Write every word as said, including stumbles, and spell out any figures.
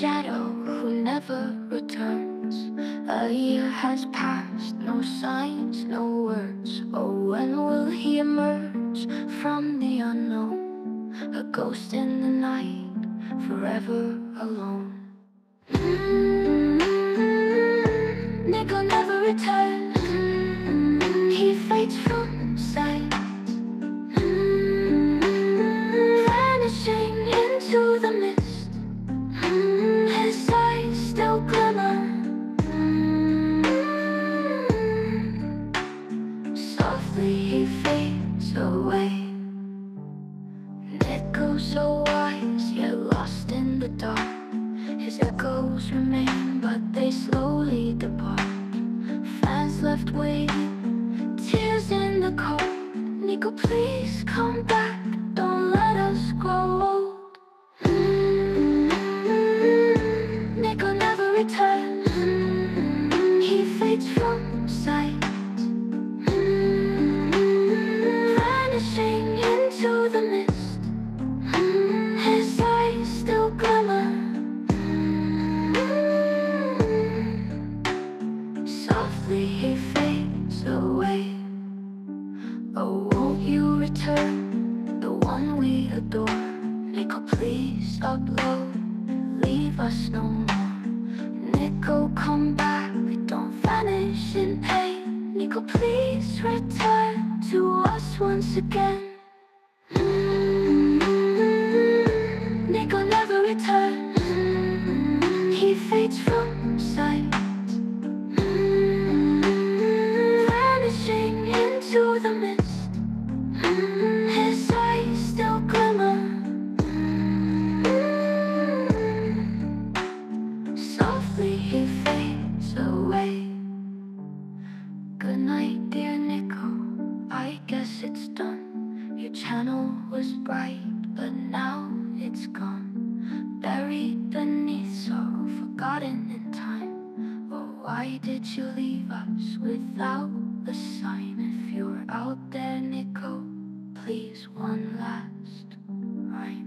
shadow who never returns. A year has passed, no signs, no words. Oh, when will he emerge from the unknown? A ghost in the night, forever alone. Mm-hmm. Nico never returns. Mm-hmm. He fades from sight, mm-hmm. Vanishing into the mist. Mm-hmm. His eyes still glimmer, mm-hmm. Softly he fades away. Nico so wise, yet lost in the dark. His echoes remain, but they slowly depart. Fans left waiting, tears in the cold. Nico, please come back, don't let us grow old. Mm-hmm. Nico never returns. Mm-hmm. He fades from sight, mm-hmm. Vanishing into the mist. Mm-hmm. His eyes still glimmer, he fades away. Oh, won't you return, the one we adore? Nico, please stop low, leave us no more. Nico, come back, we don't vanish in pain. Nico, please return to us once again. Mm-hmm. Nico never returns. Mm-hmm. He fades from sight, to the mist. Mm-hmm. His eyes still glimmer, mm-hmm. Softly he fades away. Good night, dear Nico, I guess it's done. Your channel was bright, but now it's gone. Buried beneath sorrow, forgotten in time. But why did you leave us without a sign? If you're out there, Nico, please one last rhyme.